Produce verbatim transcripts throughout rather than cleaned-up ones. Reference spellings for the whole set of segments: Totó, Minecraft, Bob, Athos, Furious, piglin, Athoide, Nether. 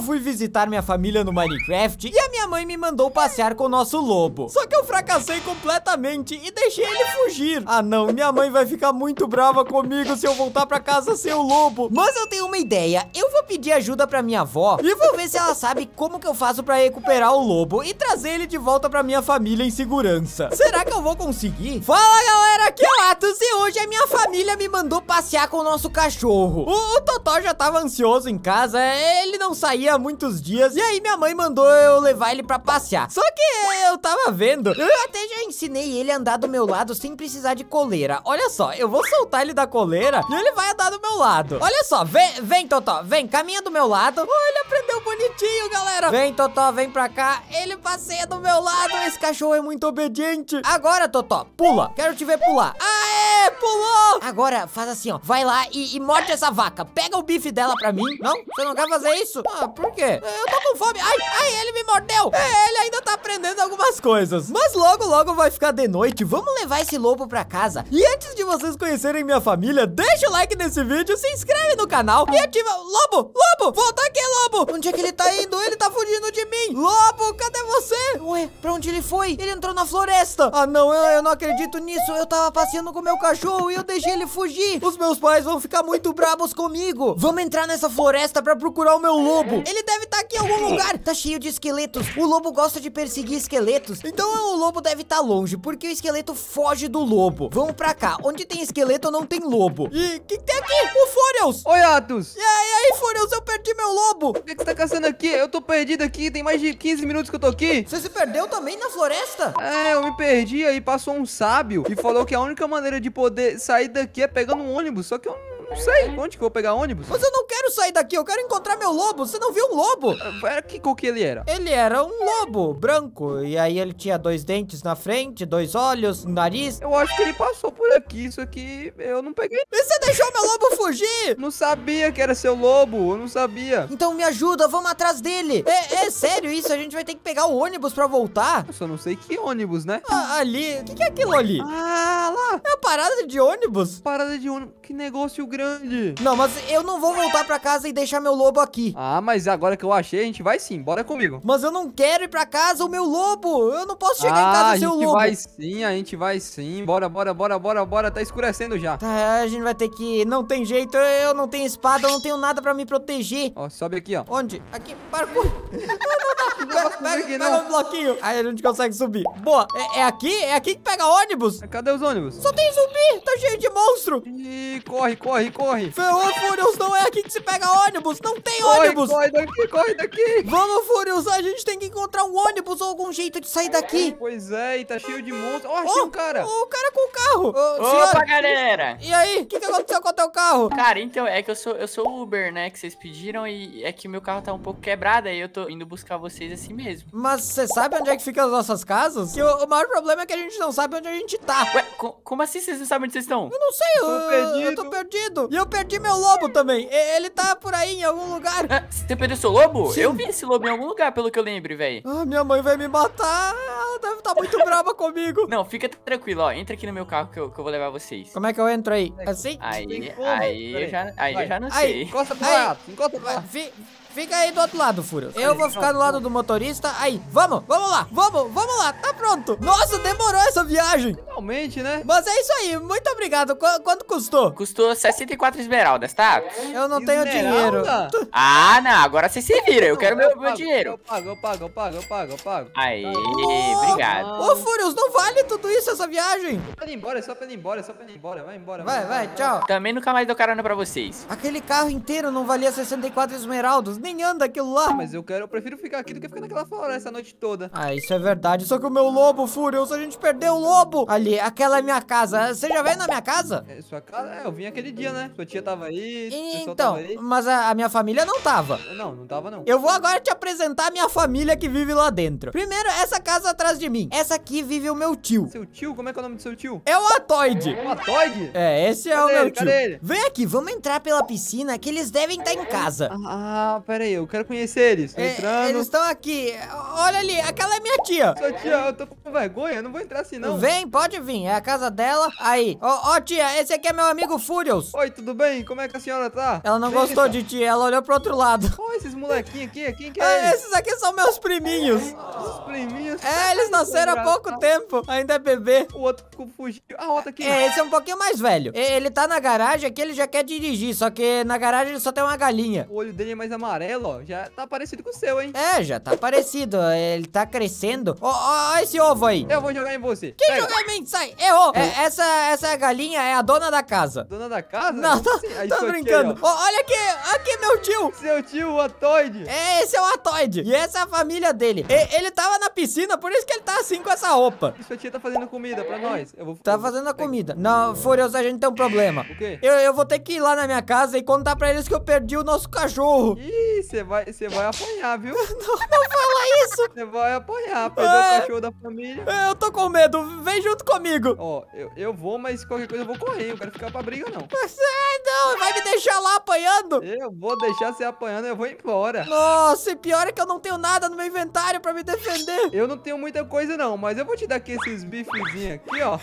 Eu fui visitar minha família no Minecraft e a minha mãe me mandou passear com o nosso lobo. Só que eu fracassei completamente e deixei ele fugir. Ah não, minha mãe vai ficar muito brava comigo se eu voltar pra casa sem o lobo. Mas eu tenho uma ideia, eu vou pedir ajuda pra minha avó e vou ver se ela sabe como que eu faço pra recuperar o lobo e trazer ele de volta pra minha família em segurança. Será que eu vou conseguir? Fala galera, aqui é o Athos e hoje a minha família me mandou passear com o nosso cachorro. O, o Totó já tava ansioso em casa, ele não saía há muitos dias e aí minha mãe mandou eu levar ele pra passear. Só que eu tava vendo, eu até já ensinei ele a andar do meu lado sem precisar de coleira. Olha só, eu vou soltar ele da coleira e ele vai andar do meu lado. Olha só, vem, vem Totó, vem, caminha do meu lado. Oh, ele aprendeu bonitinho, galera. Vem Totó, vem pra cá, ele passeia do meu lado. Esse cachorro é muito obediente. Agora Totó, pula, quero te ver pular. Aê, pulou. Agora faz assim ó, vai lá e, e morde essa vaca. Pega o bife dela pra mim. Não, você não quer fazer isso? Ah, por quê? Eu tô com fome. Ai, ai, ele me mordeu. Ele ainda tá aprendendo algumas coisas. Mas logo, logo vai ficar de noite. Vamos levar esse lobo pra casa. E antes de vocês conhecerem minha família, deixa o like nesse vídeo, se inscreve no canal e ativa... Lobo, lobo, volta aqui, lobo. Onde é que ele tá indo? Ele tá fugindo de mim. Lobo, cadê você? Ué, pra onde ele foi? Ele entrou na floresta. Ah, não, eu, eu não acredito nisso. Eu tava passeando com meu cachorro e eu deixei ele fugir. Os meus pais vão ficar muito bravos comigo. Vamos entrar nessa floresta pra procurar o meu lobo. Ele deve estar aqui em algum lugar. Tá cheio de esqueletos. O lobo gosta de perseguir esqueletos. Então o lobo deve estar longe, porque o esqueleto foge do lobo. Vamos pra cá. Onde tem esqueleto, não tem lobo. E o que tem aqui? O Furious. Oi, Athos. E aí, Furious, eu perdi meu lobo. Por que você tá caçando aqui? Eu tô perdido aqui. Tem mais de quinze minutos que eu tô aqui. Você se perdeu também na floresta? É, eu me perdi. Aí passou um sábio e falou que a única maneira de poder sair daqui é pegando um ônibus. Só que eu não... Não sei, onde que eu vou pegar ônibus? Mas eu não quero sair daqui, eu quero encontrar meu lobo. Você não viu um lobo? Era que cor que ele era? Ele era um lobo branco. E aí ele tinha dois dentes na frente, dois olhos, um nariz. Eu acho que ele passou por aqui, isso aqui eu não peguei. E você deixou meu lobo fugir? Não sabia que era seu lobo, eu não sabia. Então me ajuda, vamos atrás dele. É, é sério isso, a gente vai ter que pegar o ônibus pra voltar? Eu só não sei que ônibus, né? Ah, ali, o que, que é aquilo ali? Ah, lá. É a parada de ônibus? Parada de ônibus, que negócio grande. Não, mas eu não vou voltar pra casa e deixar meu lobo aqui. Ah, mas agora que eu achei, a gente vai sim, bora comigo. Mas eu não quero ir pra casa, o meu lobo. Eu não posso chegar ah, em casa sem o lobo. Ah, a gente vai sim, a gente vai sim. Bora, bora, bora, bora, bora, tá escurecendo já. Tá, a gente vai ter que ir, não tem jeito. Eu não tenho espada, eu não tenho nada pra me proteger. Ó, sobe aqui, ó. Onde? Aqui, parkour. Pega, pega, pega um bloquinho. Aí a gente consegue subir. Boa, é, é aqui? É aqui que pega ônibus? Cadê os ônibus? Só tem zumbi, tá cheio de monstro. Ih, corre, corre. Corre. Ferrou, Furious, não é aqui que se pega ônibus. Não tem corre, ônibus. Corre daqui, corre daqui. Vamos, Furious, a gente tem que encontrar um ônibus ou algum jeito de sair daqui. Pois é, e tá cheio de monstros. Ó, oh, achei oh, um cara. O cara com o carro. Oh, opa, senhora, galera. E aí, o que, que aconteceu com o teu carro? Cara, então, é que eu sou, eu sou Uber, né, que vocês pediram e é que meu carro tá um pouco quebrado aí eu tô indo buscar vocês assim mesmo. Mas você sabe onde é que ficam as nossas casas? Que o, o maior problema é que a gente não sabe onde a gente tá. Ué, co como assim vocês não sabem onde vocês estão? Eu não sei, eu, tô perdido. eu tô perdido. E eu perdi meu lobo também. Ele tá por aí em algum lugar. Ah, você perdeu seu lobo? Sim. Eu vi esse lobo em algum lugar, pelo que eu lembro, velho. Ah, minha mãe vai me matar. Ela deve estar muito brava comigo. Não, fica tranquilo, ó. Entra aqui no meu carro que eu, que eu vou levar vocês. Como é que eu entro aí? Assim? Aí, aí, eu já, aí eu já não aí, sei. Encosta pro lado. Encosta pro lado. Fica aí do outro lado, Furious. Eu vou ficar do lado do motorista. Aí, vamos, vamos lá, vamos, vamos lá, tá pronto. Nossa, demorou essa viagem. Finalmente, né? Mas é isso aí, muito obrigado. Qu quanto custou? Custou sessenta e quatro esmeraldas, tá? Eu não Esmeralda? tenho dinheiro. Ah, não, agora vocês se viram, eu quero eu meu, pago, meu dinheiro. Eu pago, eu pago, eu pago, eu pago, eu pago. Aí, oh, obrigado. Ô, oh, Furious, não vale tudo isso essa viagem? Só pra ele ir embora, só pra ele ir embora, só pra ele ir embora, vai embora. Vai, vai, vai, vai, tchau. Também nunca mais dou carona pra vocês. Aquele carro inteiro não valia sessenta e quatro esmeraldas. Nem anda aquilo lá. Mas eu quero, eu prefiro ficar aqui do que ficar naquela floresta a noite toda. Ah, isso é verdade. Só que o meu lobo, Furious, a gente perdeu o lobo. Ali, aquela é minha casa. Você já veio na minha casa? É, sua casa? É, eu vim aquele dia, né? Sua tia tava aí, então, tava aí. Mas a, a minha família não tava. Não, não tava não. Eu vou agora te apresentar a minha família que vive lá dentro. Primeiro, essa casa atrás de mim. Essa aqui vive o meu tio. Seu tio? Como é que é o nome do seu tio? É o Athoide. O Athoide? É, esse é cadê o meu ele? tio. Cadê ele? Vem aqui, vamos entrar pela piscina que eles devem estar em casa. Ah, pera aí, eu quero conhecer eles. Tô é, entrando. Eles estão aqui. Olha ali, aquela é minha tia. Sua tia, eu tô com vergonha, eu não vou entrar assim não. Vem, pode vir, é a casa dela. Aí, ó, ó tia, esse aqui é meu amigo Furious. Oi, tudo bem? Como é que a senhora tá? Ela não gostou de ti, ela olhou pro outro lado. Oi, esses molequinhos aqui, quem que é? É esses aqui são meus priminhos. Os priminhos? É, eles nasceram há pouco tempo, ainda é bebê. O outro fugiu, a outra aqui. É, esse é um pouquinho mais velho. Ele tá na garagem aqui, ele já quer dirigir, só que na garagem ele só tem uma galinha. O olho dele é mais amarelo, ó, já tá parecido com o seu, hein? É, já tá parecido, ele tá crescendo. Ó, ó, ó esse ovo aí. Eu vou jogar em você. Quem Pega. jogar em mim? Sai, errou. É, essa, essa galinha é a dona da casa. Dona da casa? Não, não tô, assim, tô brincando. Aqui, ó. Olha aqui, aqui meu tio. Seu tio, o Athoide. É, esse é o Athoide. E essa é a família dele. E, ele tava na piscina, por isso que ele tá assim com essa roupa. E sua tia tá fazendo comida pra nós. Eu vou... Tá fazendo a comida. Não, Furioso, a gente tem um problema. O quê? Eu, eu vou ter que ir lá na minha casa e contar pra eles que eu perdi o nosso cachorro. Ih, você vai, você vai apanhar, viu? Não, não fala isso. Você vai apanhar, perdeu é... o cachorro da família. Eu tô com medo, vem junto comigo. Ó, eu, eu vou, mas qualquer coisa eu vou correr, eu quero ficar pra briga não. Você não, vai me deixar lá apanhando? Eu vou deixar você apanhando, eu vou embora. Nossa, e pior é que eu não tenho nada no meu inventário pra me defender. Eu não tenho muita coisa não, mas eu vou te dar aqui esses bifezinhos aqui, ó.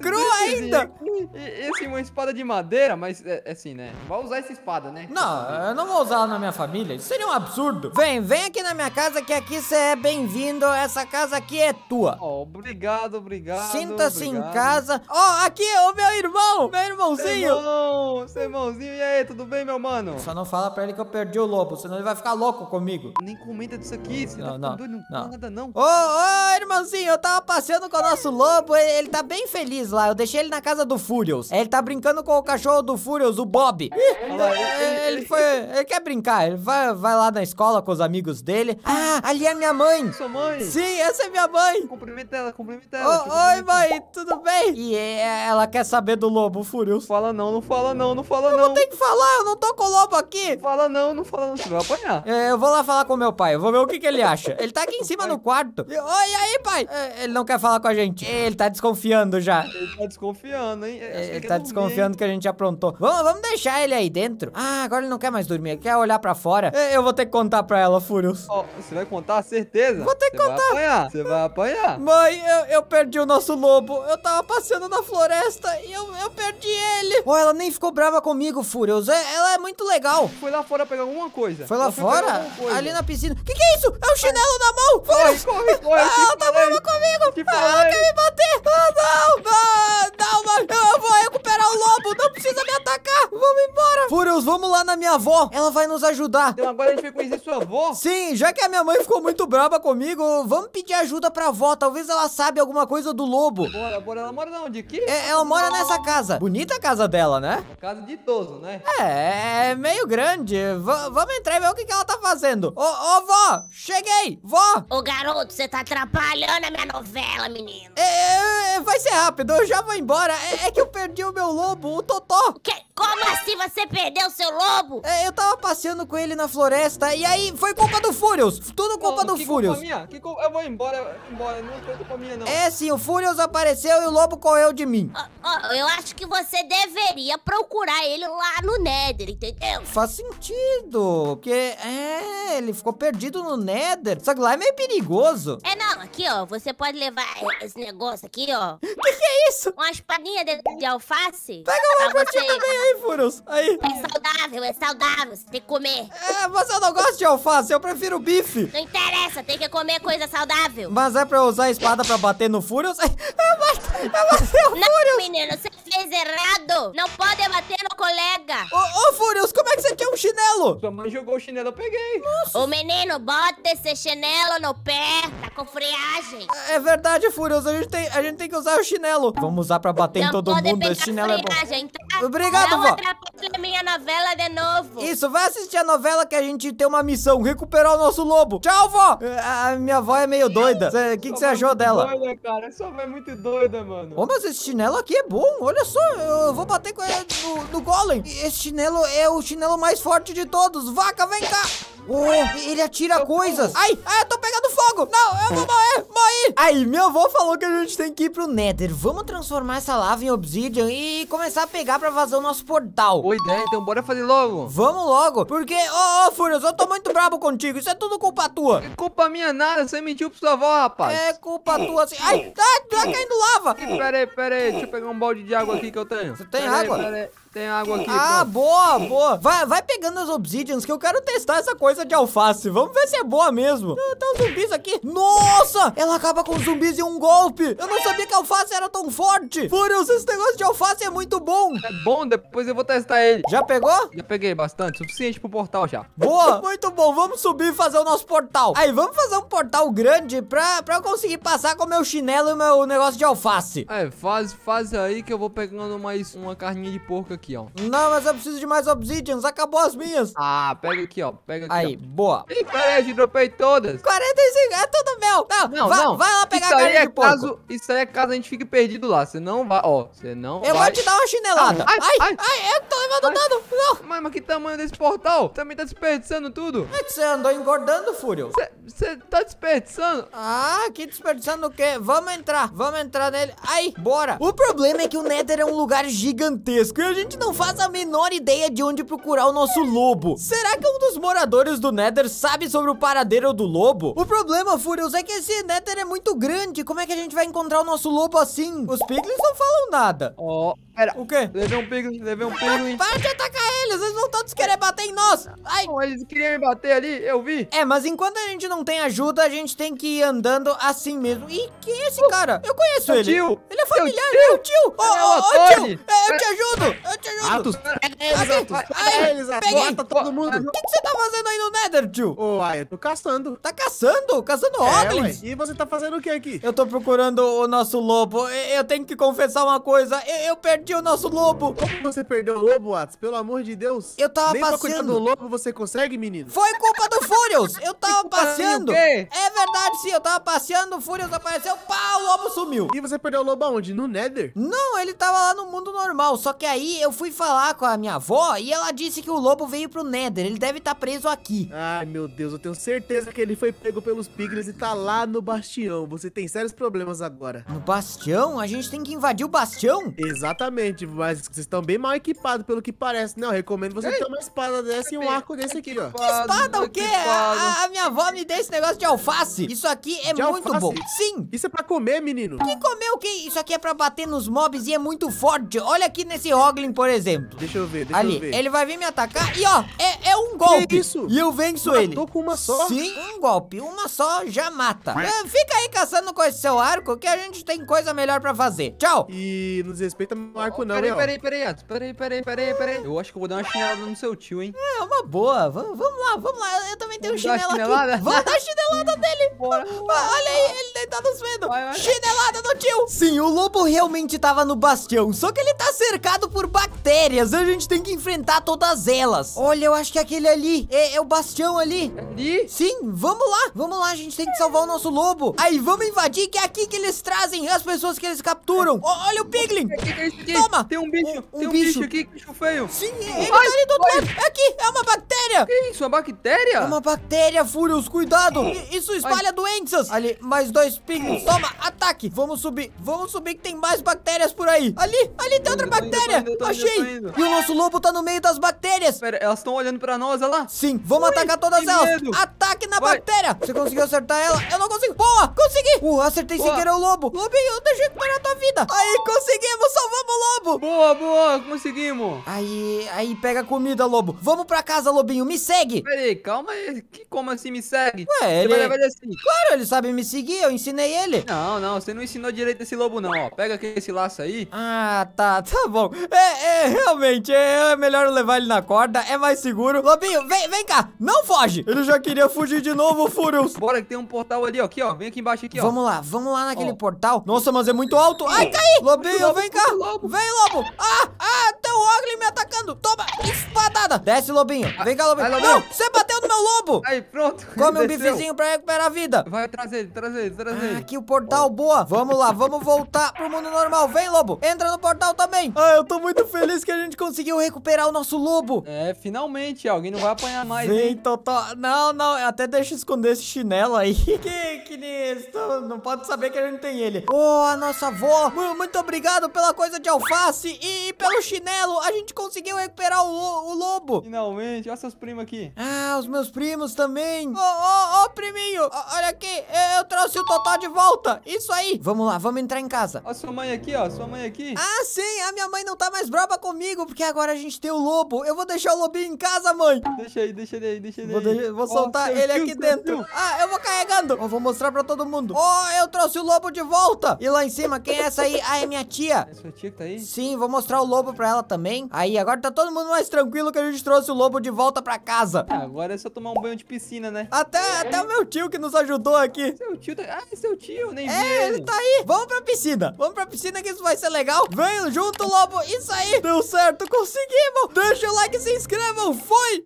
Cru ainda. E, assim, uma espada de madeira, mas é, é assim, né? Vai usar essa espada, né? Não, eu não vou usar ela na minha família, isso seria um absurdo. Vem, vem aqui na minha casa que aqui você é bem-vindo, essa casa aqui é tua. Oh, obrigado, obrigado. Sinta-se em casa. Ó, oh, aqui o meu irmão, meu irmãozinho. Seu irmão, seu irmãozinho, e aí, tudo bem, meu mano? Só não fala pra ele que eu perdi o lobo, senão ele vai ficar louco comigo. Nem comenta disso aqui, você não, tá não, doido, não, não. nada não. Ô, oh, ô, oh, irmãozinho, eu tava passeando com o nosso lobo, ele, ele tá bem feliz lá, eu deixei ele na casa do Furious. Ele tá brincando com o cachorro do Furious, o Bob. Ele, ele foi, ele quer brincar, ele vai, vai lá na escola com os amigos dele. Ah, ali é minha mãe. Sua mãe? Sim, essa é minha mãe. Cumprimenta ela, cumprimenta ela. Oh, oi, mãe, tudo bem? E ela quer saber do lobo, Furious. Fala não, não fala não, não fala eu não. Eu não tenho que falar, eu não tô com o lobo aqui. Fala não, não fala não, você vai apanhar. É, eu vou lá falar com meu pai, eu vou ver o que que ele acha. Ele tá aqui em cima no quarto. Oi, aí, pai. É, ele não quer falar com a gente. Ele tá desconfiando já. Ele tá desconfiando, hein? Acho ele que tá dormir. desconfiando que a gente aprontou. Vamos, vamos deixar ele aí dentro. Ah, agora ele não quer mais dormir, ele quer olhar pra fora. Eu vou ter que contar pra ela, Furious. Ó, oh, você vai contar, certeza? Vou ter que contar. Você vai apanhar, você vai apanhar. Mãe, eu, eu perdi o nosso lobo. Eu tava passeando na floresta e eu, eu perdi ele. Ó, oh, ela nem ficou brava comigo, Furious. Ela é muito legal. Foi lá fora pegar alguma coisa. Foi lá ela fora? Foi ali na piscina. Que que é isso? É o chinelo na mão, Furious. Corre, corre, corre. Ah, ela tá brava comigo. Ela quer me bater. Ah, não, ah, não, mãe. Eu vou recuperar o lobo. Não precisa me atacar. Vamos embora. Furious, vamos lá na minha avó. Ela vai nos ajudar. Então agora a gente vai conhecer sua avó? Sim, já que a minha mãe ficou muito brava comigo, vamos pedir ajuda pra avó. Talvez ela saiba alguma coisa do lobo. Bora, bora. Ela mora onde? Aqui? É, ela mora nessa casa. Bonita a casa dela, né? É casa de idoso, né? É, é meio grande. V vamos entrar e ver o que, que ela tá fazendo. Ô, ô, vó, cheguei. Vó. Ô, garoto, você tá atrapalhando a minha novela, menino. É, é, vai ser rápido. Eu já vou embora. É, é que eu perdi o meu lobo, o Totó. O quê? Como assim você perdeu seu lobo? É, eu tava passeando com ele na floresta e aí foi culpa do Furious. Tudo culpa oh, do que Furious. Culpa minha? Que culpa? Eu vou embora, eu vou embora. Não foi culpa minha, não. É sim, o Furious apareceu e o lobo correu de mim. Oh, oh, eu acho que você deveria procurar ele lá no Nether, entendeu? Faz sentido, porque é, ele ficou perdido no Nether. Só que lá é meio perigoso. É não, aqui ó, você pode levar esse negócio aqui ó. Que que é isso? Uma espadinha de, de alface. Pega uma pra você... também. Aí, Furious, aí. É saudável, é saudável, você tem que comer. É, mas eu não gosto de alface, eu prefiro bife. Não interessa, tem que comer coisa saudável. Mas é pra eu usar a espada pra bater no Furious? Eu bati, eu bati o Furious. Não, menino, você fez errado. Não pode bater no colega. Ô, ô, Furious, como é que você tinha um chinelo? Sua mãe jogou o chinelo, eu peguei. Nossa. Ô, menino, bota esse chinelo no pé, tá com friagem. É, é verdade, Furious, a gente, tem, a gente tem que usar o chinelo. Vamos usar pra bater não em todo mundo, esse chinelo friagem, é bom. Tá? Obrigado. Não atrapalha minha novela de novo. Isso, vai assistir a novela que a gente tem uma missão, recuperar o nosso lobo. Tchau, vó. A minha avó é meio doida. O que você achou dela? Doida, cara. Essa avó é muito doida, mano. Ô, mas esse chinelo aqui é bom. Olha só, eu vou bater com ele no, no golem. Esse chinelo é o chinelo mais forte de todos. Vaca, vem cá. Oh, ele atira eu coisas. Vou. Ai, ai, eu tô pegando fogo. Não, eu vou morrer, morri. Aí, meu avô falou que a gente tem que ir pro Nether. Vamos transformar essa lava em obsidian e começar a pegar pra fazer o nosso portal. Boa ideia, então bora fazer logo. Vamos logo, porque, ô, ô, Furious, eu tô muito brabo contigo. Isso é tudo culpa tua. É culpa minha nada, você mentiu pra sua avó, rapaz. É culpa tua, assim. Ai, tá, tá caindo lava. Pera aí, pera aí, deixa eu pegar um balde de água aqui que eu tenho. Você tem pera água? Aí, pera aí. Tem água aqui. Ah, pô. boa, boa. Vai, vai pegando as obsidians que eu quero testar essa coisa de alface. Vamos ver se é boa mesmo. Ah, tá um zumbis aqui. Nossa, ela acaba com os zumbis em um golpe. Eu não sabia que a alface era tão forte. Furious, esse negócio de alface é muito bom. É bom, depois eu vou testar ele. Já pegou? Já peguei bastante, suficiente pro portal já. Boa, muito bom. Vamos subir e fazer o nosso portal. Aí, vamos fazer um portal grande pra, pra eu conseguir passar com o meu chinelo e meu negócio de alface. É, faz, faz aí que eu vou pegando mais uma carninha de porco aqui. Aqui, ó. Não, mas eu preciso de mais obsidians. Acabou as minhas. Ah, pega aqui, ó. Pega aqui. Aí, ó. Boa. Ih, peraí, eu te dropei todas. quarenta e cinco, é tudo meu. Não, não, vai, não. vai lá pegar isso a carne é de caso, porco. Isso aí é caso a gente fique perdido lá. Você não vai, ó. Você não eu vai. Eu vou te dar uma chinelada. Ai, ai, ai, ai eu tô levando ai. dano. Não. Mas, mas que tamanho desse portal? Também tá desperdiçando tudo. É que você andou engordando, Fúrio. Você tá desperdiçando? Ah, que desperdiçando o quê? Vamos entrar. Vamos entrar nele. Aí, bora. O problema é que o Nether é um lugar gigantesco. E a gente não faz a menor ideia de onde procurar o nosso lobo. Será que um dos moradores do Nether sabe sobre o paradeiro do lobo? O problema, Furious, é que esse Nether é muito grande. Como é que a gente vai encontrar o nosso lobo assim? Os piglins não falam nada. Ó, oh, pera. O quê? Levei um piglin, levei um piglin. Para de atacar eles, eles vão todos querer bater em nós. Ai. Não, eles queriam me bater ali, eu vi. É, mas enquanto a gente não tem ajuda, a gente tem que ir andando assim mesmo. Ih, quem é esse oh, cara? Eu conheço ele. Tio. Ele é familiar, ele é o tio. Ô, ô, ô, tio, é, eu te ajudo. Eu te ajudo. Athos, pega eles, Athos. Pega eles, Athos. todo mundo. O que, que você tá fazendo aí no Nether, tio? Ô, oh, eu tô caçando. Tá caçando? Caçando Oglins? É, e você tá fazendo o que aqui? Eu tô procurando o nosso lobo. Eu tenho que confessar uma coisa. Eu, eu perdi o nosso lobo. Como você perdeu o lobo, Athos? Pelo amor de Deus. Eu tava Nem passeando. Nem pra cuidar do lobo você consegue, menino? Foi culpa do Furious. Eu tava passeando. O quê? É verdade, sim. Eu tava passeando, o Furious apareceu. Pá, o lobo sumiu. E você perdeu o lobo aonde? No Nether? Não, ele tava lá no mundo normal. Só que aí eu fui falar com a minha avó e ela disse que o lobo veio pro Nether. Ele deve estar tá preso aqui. Ai, meu Deus. Eu tenho certeza que ele foi pego pelos piglins e tá lá no bastião. Você tem sérios problemas agora. No bastião? A gente tem que invadir o bastião? Exatamente. Mas vocês estão bem mal equipados, pelo que parece. Não, eu recomendo você Ei. ter uma espada dessa e um arco desse aqui, ó. Que espada o quê? A, a minha avó me deu esse negócio de alface. Isso aqui é de muito alface? bom. Sim. Isso é pra comer, menino. Que comer o quê? Isso aqui é pra bater nos mobs e é muito forte. Olha aqui nesse Oglin, por exemplo. Deixa eu ver, deixa Ali, eu ver. Ele vai vir me atacar e, ó, é, é um golpe. Que isso? E eu venço Matou ele. Tô com uma só? Sim, um golpe. Uma só já mata. É, fica aí caçando com esse seu arco que a gente tem coisa melhor pra fazer. Tchau. E não desrespeita meu arco oh, não, peraí, peraí, peraí, peraí, peraí, peraí, peraí. Eu acho que eu vou dar uma chinelada no seu tio, hein? É, uma boa. V vamos lá, vamos lá. Eu também tenho chinelo aqui. Vou dar a chinelada dele. Bora. Olha aí, ele deitado nos vendo. Vai, vai. Chinelada do tio. Sim, o lobo realmente tava no bastião, só que ele tá cercado por bactérias, a gente tem que enfrentar todas elas. Olha, eu acho que é aquele ali, é, é o bastião ali. Ali? Sim, vamos lá, vamos lá, a gente tem que salvar o nosso lobo. Aí, vamos invadir, que é aqui que eles trazem as pessoas que eles capturam. O, olha o piglin. O que é isso aqui? Toma. Tem um bicho, um, um tem um bicho, bicho aqui, bicho feio. Sim, ele tá ali do outro lado. É aqui, é uma bactéria. Que isso, uma bactéria? É uma bactéria, Furious, cuidado. Isso espalha Ai. doenças. Ali, mais dois piglins, toma, ataque. Vamos subir, vamos subir que tem mais bactérias por aí. Ali, ali tem outra bactéria. Indo, indo, Achei. E o nosso lobo tá no meio das bactérias. Pera, elas estão olhando pra nós, olha lá. Sim, vamos Ui, atacar todas elas. Medo. Ataque na Vai. bactéria. Você conseguiu acertar ela? Eu não consigo. Boa, consegui. Uh, acertei boa. sem querer o lobo. Lobinho, deixa eu recuperar a tua vida. Aí, conseguimos, salvamos o lobo. Boa, boa, conseguimos. Aí, aí, pega a comida, lobo. Vamos pra casa, lobinho, me segue. Pera aí, calma aí. Que, como assim me segue? Ué, ele... Vai levar assim. Claro, ele sabe me seguir, eu ensinei ele. Não, não, você não ensinou direito esse lobo não, ó. Pega aqui esse laço aí. Ah, tá, tá bom. É, é realmente, é, é melhor levar ele na corda, é mais seguro. Lobinho, vem, vem cá, não foge. Ele já queria fugir de novo, Furious. Bora que tem um portal ali, ó, aqui, ó. Vem aqui embaixo, aqui, ó. Vamos lá, vamos lá naquele ó. portal. Nossa, mas é muito alto. Ai, caí. Lobinho, lobo, vem cá. Lobo. Vem, lobo. Ah, ah, tem o Ogre me atacando. Toma, espadada. Desce, lobinho. Vem cá, lobinho. Vai, não, lobinho. Você bateu no meu lobo. Aí, pronto. Come um bifezinho pra recuperar a vida. Vai, traz ele, traz ele, traz ele. Ah, aqui o portal, boa. Vamos lá, vamos voltar pro mundo normal. Vem, lobo. Entra no portal também. Ah, eu tô muito feliz que a gente conseguiu recuperar o nosso lobo. É, finalmente. Alguém não vai apanhar mais. Vem, Totó. Não, não. Até deixa eu esconder esse chinelo aí. Que, que nisso? Não pode saber que a gente tem ele. Oh, a nossa avó. Muito obrigado pela coisa de alface e pelo chinelo. A gente conseguiu recuperar o, o lobo. Finalmente. Olha seus primos aqui. Ah, os meus primos também. Ô, ô, ô, priminho. O, olha aqui. Eu trouxe o Totó de volta. Isso aí. Vamos lá. Vamos entrar em casa. Olha sua mãe aqui, ó. Sua mãe aqui. Ah, sim. A minha mãe não tá mais brava comigo, porque agora a gente tem o lobo. Eu vou deixar o lobinho em casa, mãe. Deixa aí, deixa ele aí, deixa ele aí. Vou, de... vou soltar oh, ele aqui Deus dentro. Deus. Ah, eu vou carregando. Eu vou mostrar pra todo mundo. Ó, oh, eu trouxe o lobo de volta. E lá em cima, quem é essa aí? Ah, é minha tia. É sua tia que tá aí? Sim, vou mostrar o lobo pra ela também. Aí, agora tá todo mundo mais tranquilo que a gente trouxe o lobo de volta pra casa. Ah, agora é só tomar um banho de piscina, né? Até, é. até o meu tio que nos ajudou aqui. Seu tio tá... Ah, é seu tio, nem vi. É, ele tá aí. Vamos pra piscina. Vamos pra piscina que isso vai ser legal. Vem junto, lobo. Isso aí. Deu certo, conseguimos. Deixa o like e se inscrevam. Foi!